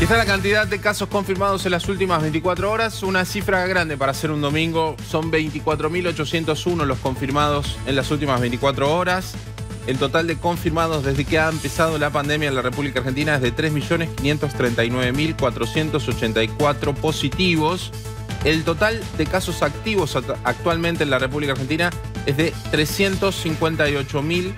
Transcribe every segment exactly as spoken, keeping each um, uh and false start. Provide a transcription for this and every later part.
Y está la cantidad de casos confirmados en las últimas veinticuatro horas, una cifra grande para hacer un domingo. Son veinticuatro mil ochocientos uno los confirmados en las últimas veinticuatro horas. El total de confirmados desde que ha empezado la pandemia en la República Argentina es de tres millones quinientos treinta y nueve mil cuatrocientos ochenta y cuatro positivos. El total de casos activos actualmente en la República Argentina es de trescientos cincuenta y ocho mil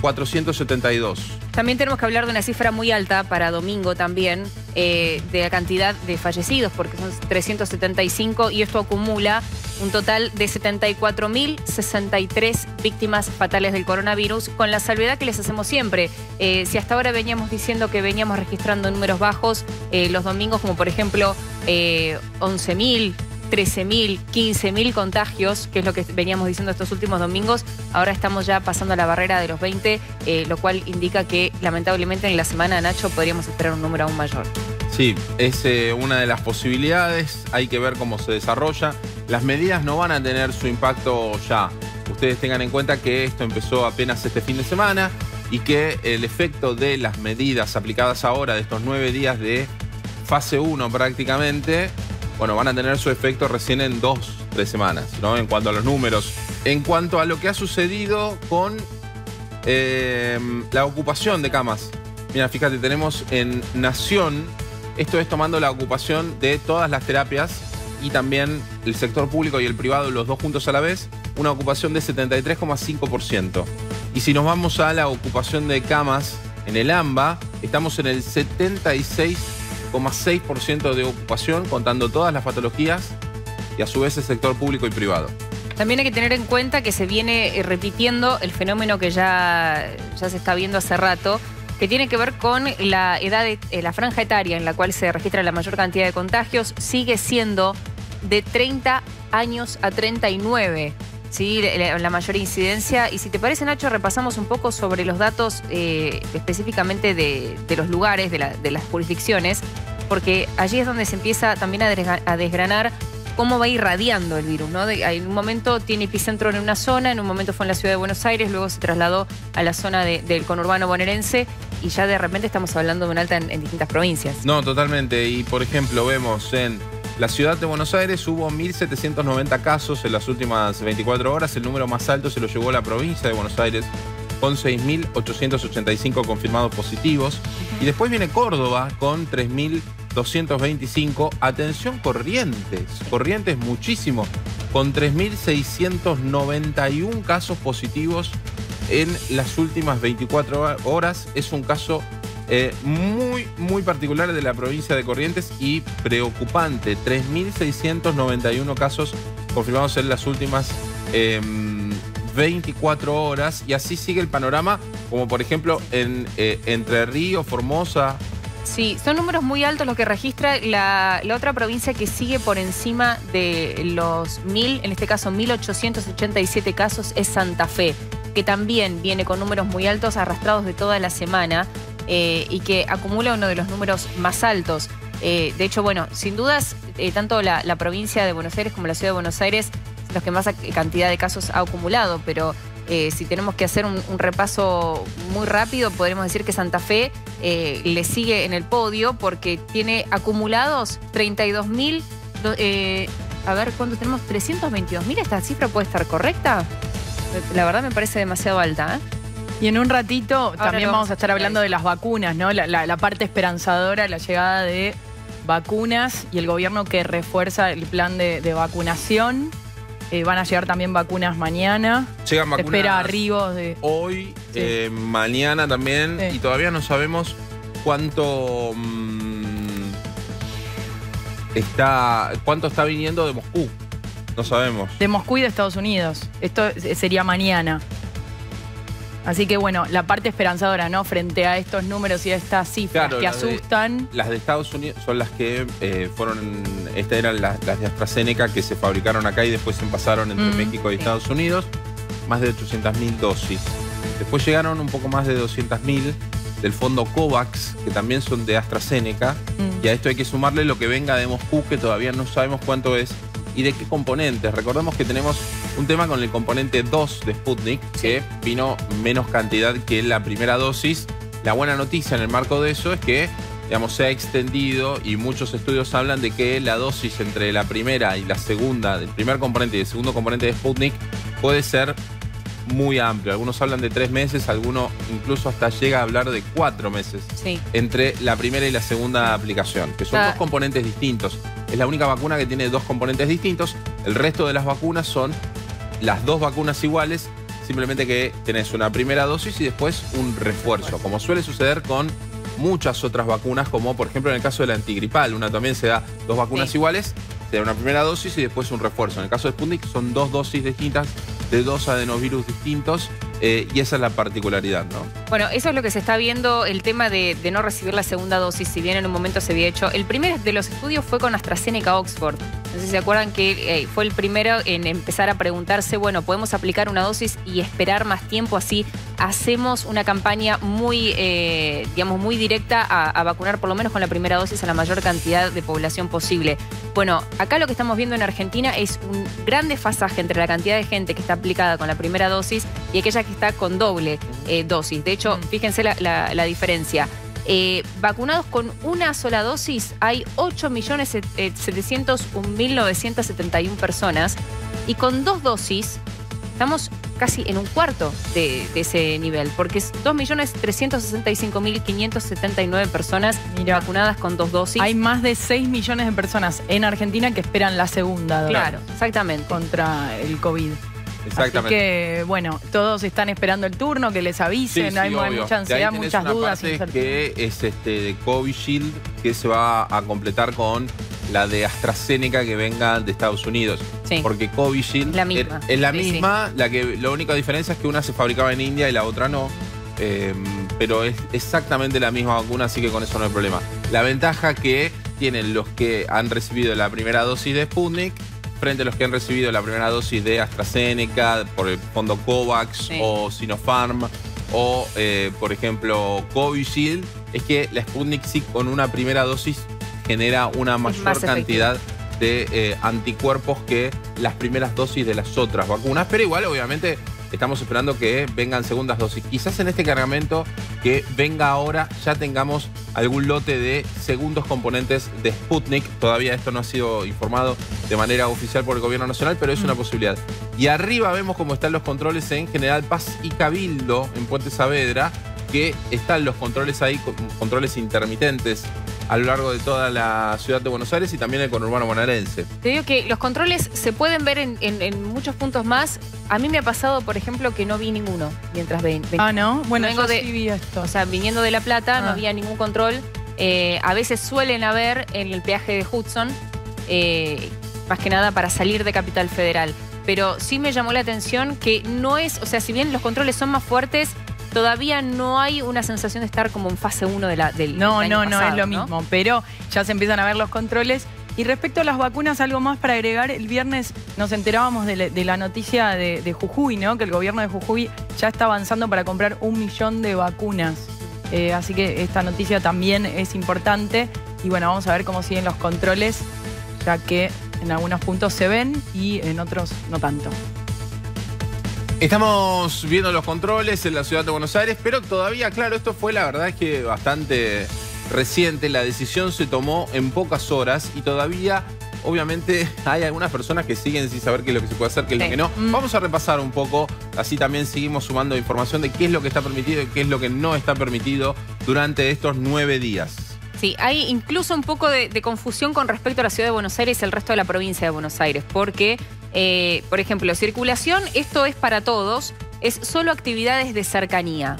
cuatrocientos setenta y dos. También tenemos que hablar de una cifra muy alta para domingo también, eh, de la cantidad de fallecidos, porque son trescientos setenta y cinco y esto acumula un total de setenta y cuatro mil sesenta y tres víctimas fatales del coronavirus, con la salvedad que les hacemos siempre. Eh, si hasta ahora veníamos diciendo que veníamos registrando números bajos eh, los domingos, como por ejemplo eh, once mil... trece mil, quince mil contagios, que es lo que veníamos diciendo estos últimos domingos, ahora estamos ya pasando a la barrera de los veinte, eh, lo cual indica que lamentablemente en la semana, Nacho, podríamos esperar un número aún mayor. Sí, es eh, una de las posibilidades, hay que ver cómo se desarrolla. Las medidas no van a tener su impacto ya. Ustedes tengan en cuenta que esto empezó apenas este fin de semana y que el efecto de las medidas aplicadas ahora, de estos nueve días de fase uno prácticamente, bueno, van a tener su efecto recién en dos, tres semanas, ¿no? En cuanto a los números. En cuanto a lo que ha sucedido con eh, la ocupación de camas. Mira, fíjate, tenemos en Nación, esto es tomando la ocupación de todas las terapias y también el sector público y el privado, los dos juntos a la vez, una ocupación de setenta y tres coma cinco por ciento. Y si nos vamos a la ocupación de camas en el AMBA, estamos en el setenta y seis por ciento. coma seis por ciento de ocupación, contando todas las patologías y a su vez el sector público y privado. También hay que tener en cuenta que se viene repitiendo el fenómeno que ya, ya se está viendo hace rato, que tiene que ver con la edad, de, eh, la franja etaria en la cual se registra la mayor cantidad de contagios, sigue siendo de treinta años a treinta y nueve, ¿sí? la, la mayor incidencia. Y si te parece, Nacho, repasamos un poco sobre los datos eh, específicamente de, de los lugares, de, la, de las jurisdicciones, porque allí es donde se empieza también a desgranar cómo va irradiando el virus, ¿no? De, en un momento tiene epicentro en una zona, en un momento fue en la ciudad de Buenos Aires, luego se trasladó a la zona de, del conurbano bonaerense y ya de repente estamos hablando de un alta en, en distintas provincias. No, totalmente. Y por ejemplo, vemos en la ciudad de Buenos Aires hubo mil setecientos noventa casos en las últimas veinticuatro horas. El número más alto se lo llevó la provincia de Buenos Aires, con seis mil ochocientos ochenta y cinco confirmados positivos. Y después viene Córdoba con tres mil doscientos veinticinco. Atención, Corrientes. Corrientes muchísimo. Con tres mil seiscientos noventa y uno casos positivos en las últimas veinticuatro horas. Es un caso eh, muy, muy particular de la provincia de Corrientes y preocupante. tres mil seiscientos noventa y uno casos confirmados en las últimas Eh, veinticuatro horas, y así sigue el panorama, como por ejemplo en eh, Entre Ríos, Formosa. Sí, son números muy altos los que registra la, la otra provincia que sigue por encima de los mil, en este caso mil ochocientos ochenta y siete casos, es Santa Fe, que también viene con números muy altos arrastrados de toda la semana eh, y que acumula uno de los números más altos. Eh, de hecho, bueno, sin dudas, eh, tanto la, la provincia de Buenos Aires como la ciudad de Buenos Aires los que más cantidad de casos ha acumulado, pero eh, si tenemos que hacer un, un repaso muy rápido, podremos decir que Santa Fe eh, le sigue en el podio porque tiene acumulados treinta y dos mil, eh, a ver, ¿cuánto tenemos? trescientos veintidós mil, ¿esta cifra puede estar correcta? La verdad me parece demasiado alta, ¿eh? Y en un ratito ahora también vamos a estar hablando de las vacunas, ¿no? La, la, la parte esperanzadora, la llegada de vacunas y el gobierno que refuerza el plan de, de vacunación. Eh, van a llegar también vacunas mañana. Llegan vacunas. Se espera arribos de hoy, sí. eh, mañana también. Sí. Y todavía no sabemos cuánto mmm, está cuánto está viniendo de Moscú. No sabemos. De Moscú y de Estados Unidos. Esto sería mañana. Así que bueno, la parte esperanzadora, ¿no? Frente a estos números y a estas cifras claro, que las asustan. De, las de Estados Unidos son las que eh, fueron, estas eran las, las de AstraZeneca que se fabricaron acá y después se pasaron entre mm, México y sí. Estados Unidos, más de ochocientas mil dosis. Después llegaron un poco más de doscientas mil del fondo COVAX, que también son de AstraZeneca, mm. y a esto hay que sumarle lo que venga de Moscú, que todavía no sabemos cuánto es y de qué componentes. Recordemos que tenemos un tema con el componente dos de Sputnik, que vino menos cantidad que la primera dosis. La buena noticia en el marco de eso es que digamos, se ha extendido y muchos estudios hablan de que la dosis entre la primera y la segunda, del primer componente y el segundo componente de Sputnik, puede ser muy amplio. Algunos hablan de tres meses, algunos incluso hasta llega a hablar de cuatro meses sí. entre la primera y la segunda aplicación, que son ah. dos componentes distintos. Es la única vacuna que tiene dos componentes distintos. El resto de las vacunas son las dos vacunas iguales, simplemente que tenés una primera dosis y después un refuerzo, como suele suceder con muchas otras vacunas, como por ejemplo en el caso de la antigripal. Una también se da dos vacunas sí. iguales, se da una primera dosis y después un refuerzo. En el caso de Sputnik son dos dosis distintas de dos adenovirus distintos, eh, y esa es la particularidad, ¿no? Bueno, eso es lo que se está viendo, el tema de, de no recibir la segunda dosis, si bien en un momento se había hecho. El primer de los estudios fue con AstraZeneca-Oxford. No sé si se acuerdan que eh, fue el primero en empezar a preguntarse, bueno, podemos aplicar una dosis y esperar más tiempo, así hacemos una campaña muy, eh, digamos, muy directa a, a vacunar por lo menos con la primera dosis a la mayor cantidad de población posible. Bueno, acá lo que estamos viendo en Argentina es un gran desfasaje entre la cantidad de gente que está aplicada con la primera dosis y aquella que está con doble eh, dosis. De hecho, fíjense la, la, la diferencia. Eh, vacunados con una sola dosis hay ocho millones setecientos un mil novecientos setenta y uno personas, y con dos dosis estamos casi en un cuarto de, de ese nivel, porque es dos millones trescientos sesenta y cinco mil quinientos setenta y nueve personas Mira. vacunadas con dos dosis. Hay más de seis millones de personas en Argentina que esperan la segunda dosis. Claro, exactamente. Contra el COVID. Exactamente. Así que, bueno, todos están esperando el turno, que les avisen, sí, sí, hay obvio. mucha ansiedad, muchas una dudas. Parte que es este de Covishield, que se va a completar con la de AstraZeneca que venga de Estados Unidos. Sí. Porque Covishield la misma. es, es la sí, misma, sí. la que la única diferencia es que una se fabricaba en India y la otra no. Eh, pero es exactamente la misma vacuna, así que con eso no hay problema. La ventaja que tienen los que han recibido la primera dosis de Sputnik frente a los que han recibido la primera dosis de AstraZeneca, por el fondo COVAX sí. o Sinopharm o, eh, por ejemplo, Covishield, es que la Sputnik sí, con una primera dosis genera una mayor cantidad de eh, anticuerpos que las primeras dosis de las otras vacunas. Pero igual, obviamente, estamos esperando que vengan segundas dosis. Quizás en este cargamento que venga ahora ya tengamos algún lote de segundos componentes de Sputnik. Todavía esto no ha sido informado de manera oficial por el gobierno nacional, pero es una posibilidad. Y arriba vemos cómo están los controles en General Paz y Cabildo, en Puente Saavedra, que están los controles ahí, controles intermitentes a lo largo de toda la ciudad de Buenos Aires y también el conurbano bonaerense. Te digo que los controles se pueden ver en, en, en muchos puntos más. A mí me ha pasado, por ejemplo, que no vi ninguno mientras ven. ven ah, ¿no? Bueno, vengo yo de, sí vi esto. O sea, viniendo de La Plata, ah. no había ningún control. Eh, a veces suelen haber en el peaje de Hudson, eh, más que nada para salir de Capital Federal. Pero sí me llamó la atención que no es... O sea, si bien los controles son más fuertes, todavía no hay una sensación de estar como en fase uno de la, del no, año no, pasado, no, es lo ¿no? mismo, pero ya se empiezan a ver los controles. Y respecto a las vacunas, algo más para agregar. El viernes nos enterábamos de la, de la noticia de, de Jujuy, ¿no? Que el gobierno de Jujuy ya está avanzando para comprar un millón de vacunas. Eh, así que esta noticia también es importante. Y bueno, vamos a ver cómo siguen los controles, ya que en algunos puntos se ven y en otros no tanto. Estamos viendo los controles en la ciudad de Buenos Aires, pero todavía, claro, esto fue la verdad es que bastante reciente. La decisión se tomó en pocas horas y todavía, obviamente, hay algunas personas que siguen sin saber qué es lo que se puede hacer, qué es lo que no. Vamos a repasar un poco, así también seguimos sumando información de qué es lo que está permitido y qué es lo que no está permitido durante estos nueve días. Sí, hay incluso un poco de, de confusión con respecto a la ciudad de Buenos Aires y el resto de la provincia de Buenos Aires, porque, eh, por ejemplo, circulación, esto es para todos, es solo actividades de cercanía.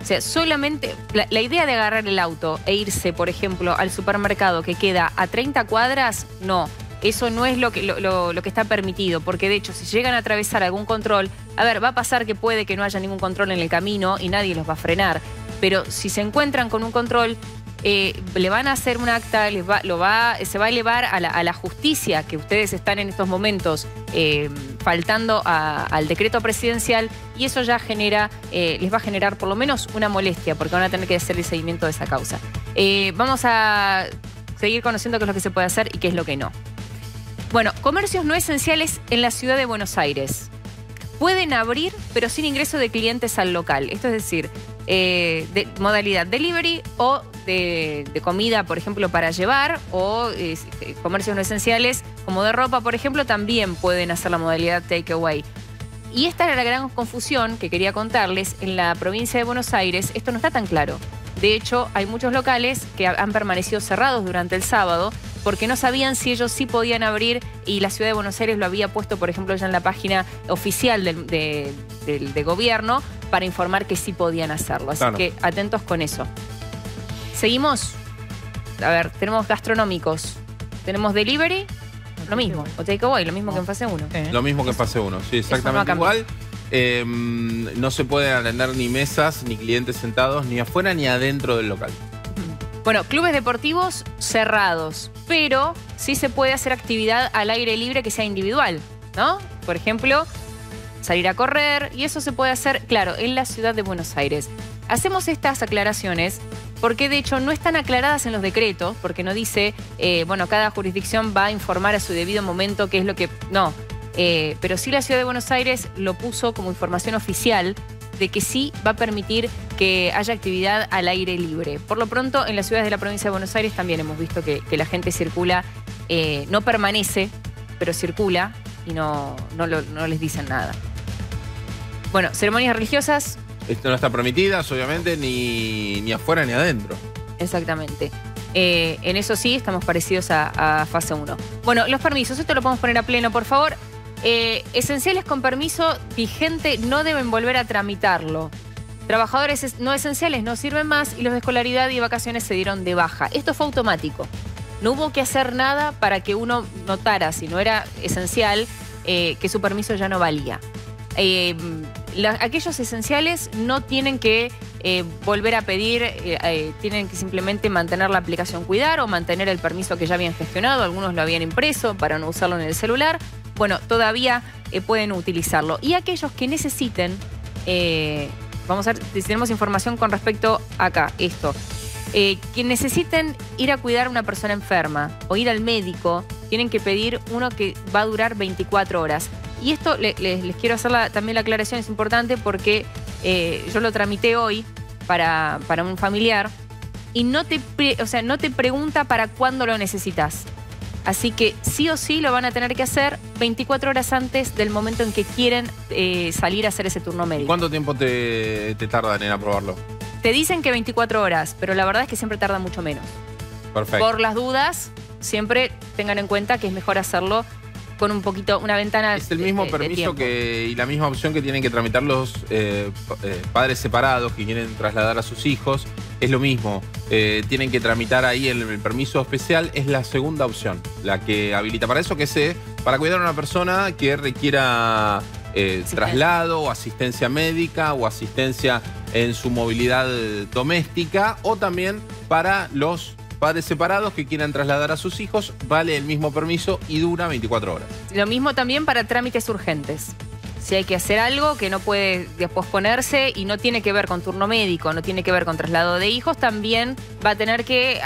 O sea, solamente la, la idea de agarrar el auto e irse, por ejemplo, al supermercado que queda a treinta cuadras, no. Eso no es lo que, lo, lo, lo que está permitido, porque de hecho si llegan a atravesar algún control, a ver, va a pasar que puede que no haya ningún control en el camino y nadie los va a frenar, pero si se encuentran con un control, eh, le van a hacer un acta, les va, lo va, se va a elevar a la, a la justicia, que ustedes están en estos momentos eh, faltando a, al decreto presidencial, y eso ya genera, eh, les va a generar por lo menos una molestia, porque van a tener que hacer el seguimiento de esa causa. Eh, vamos a seguir conociendo qué es lo que se puede hacer y qué es lo que no. Bueno, comercios no esenciales en la ciudad de Buenos Aires. Pueden abrir, pero sin ingreso de clientes al local. Esto es decir, eh, de, modalidad delivery o de, de comida, por ejemplo, para llevar, o eh, comercios no esenciales, como de ropa, por ejemplo, también pueden hacer la modalidad takeaway. Y esta era la gran confusión que quería contarles. En la provincia de Buenos Aires esto no está tan claro. De hecho, hay muchos locales que han permanecido cerrados durante el sábado porque no sabían si ellos sí podían abrir, y la Ciudad de Buenos Aires lo había puesto, por ejemplo, ya en la página oficial del, de, del, de gobierno para informar que sí podían hacerlo. Así claro. que atentos con eso. Seguimos. A ver, tenemos gastronómicos. Tenemos delivery, lo mismo. O takeaway, lo mismo que en fase uno. ¿Eh? Lo mismo que en fase uno, sí, exactamente igual. Eh, no se pueden atender ni mesas, ni clientes sentados, ni afuera ni adentro del local. Bueno, clubes deportivos cerrados, pero sí se puede hacer actividad al aire libre que sea individual, ¿no? Por ejemplo, salir a correr, y eso se puede hacer, claro, en la Ciudad de Buenos Aires. Hacemos estas aclaraciones porque de hecho no están aclaradas en los decretos, porque no dice, eh, bueno, cada jurisdicción va a informar a su debido momento qué es lo que... No. Eh, pero sí la Ciudad de Buenos Aires lo puso como información oficial de que sí va a permitir que haya actividad al aire libre. Por lo pronto, en las ciudades de la provincia de Buenos Aires también hemos visto que, que la gente circula, eh, no permanece, pero circula y no, no, lo, no les dicen nada. Bueno, ceremonias religiosas. Esto no está permitidas, obviamente, ni, ni afuera ni adentro. Exactamente. Eh, en eso sí estamos parecidos a, a fase uno. Bueno, los permisos, esto lo podemos poner a pleno, por favor. Eh, esenciales con permiso vigente no deben volver a tramitarlo. Trabajadores es, no esenciales no sirven más, y los de escolaridad y vacaciones se dieron de baja. Esto fue automático. No hubo que hacer nada para que uno notara, si no era esencial, eh, que su permiso ya no valía. Eh, la, aquellos esenciales no tienen que eh, volver a pedir, eh, eh, tienen que simplemente mantener la aplicación Cuidar o mantener el permiso que ya habían gestionado. Algunos lo habían impreso para no usarlo en el celular. Bueno, todavía eh, pueden utilizarlo. Y aquellos que necesiten, eh, vamos a ver si tenemos información con respecto acá, esto. Eh, que necesiten ir a cuidar a una persona enferma o ir al médico, tienen que pedir uno que va a durar veinticuatro horas. Y esto le, le, les quiero hacer la, también la aclaración, es importante porque eh, yo lo tramité hoy para, para un familiar y no te, pre, o sea, no te pregunta para cuándo lo necesitas. Así que sí o sí lo van a tener que hacer veinticuatro horas antes del momento en que quieren eh, salir a hacer ese turno médico. ¿Cuánto tiempo te, te tardan en aprobarlo? Te dicen que veinticuatro horas, pero la verdad es que siempre tarda mucho menos. Perfecto. Por las dudas, siempre tengan en cuenta que es mejor hacerlo con un poquito, una ventana. Es el mismo de, permiso de que y la misma opción que tienen que tramitar los eh, eh, padres separados que quieren trasladar a sus hijos. Es lo mismo, eh, tienen que tramitar ahí el, el permiso especial, es la segunda opción, la que habilita para eso, que es eh, para cuidar a una persona que requiera eh, traslado o asistencia médica o asistencia en su movilidad doméstica, o también para los padres separados que quieran trasladar a sus hijos, vale el mismo permiso y dura veinticuatro horas. Lo mismo también para trámites urgentes. Si hay que hacer algo que no puede posponerse y no tiene que ver con turno médico, no tiene que ver con traslado de hijos, también va a tener que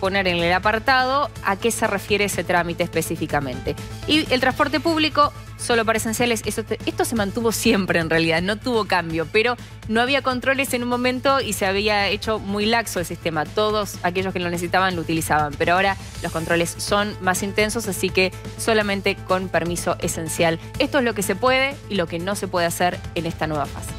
poner en el apartado a qué se refiere ese trámite específicamente. Y el transporte público, solo para esenciales, eso te, esto se mantuvo siempre en realidad, no tuvo cambio, pero no había controles en un momento y se había hecho muy laxo el sistema. Todos aquellos que lo necesitaban lo utilizaban, pero ahora los controles son más intensos, así que solamente con permiso esencial. Esto es lo que se puede y lo que no se puede hacer en esta nueva fase.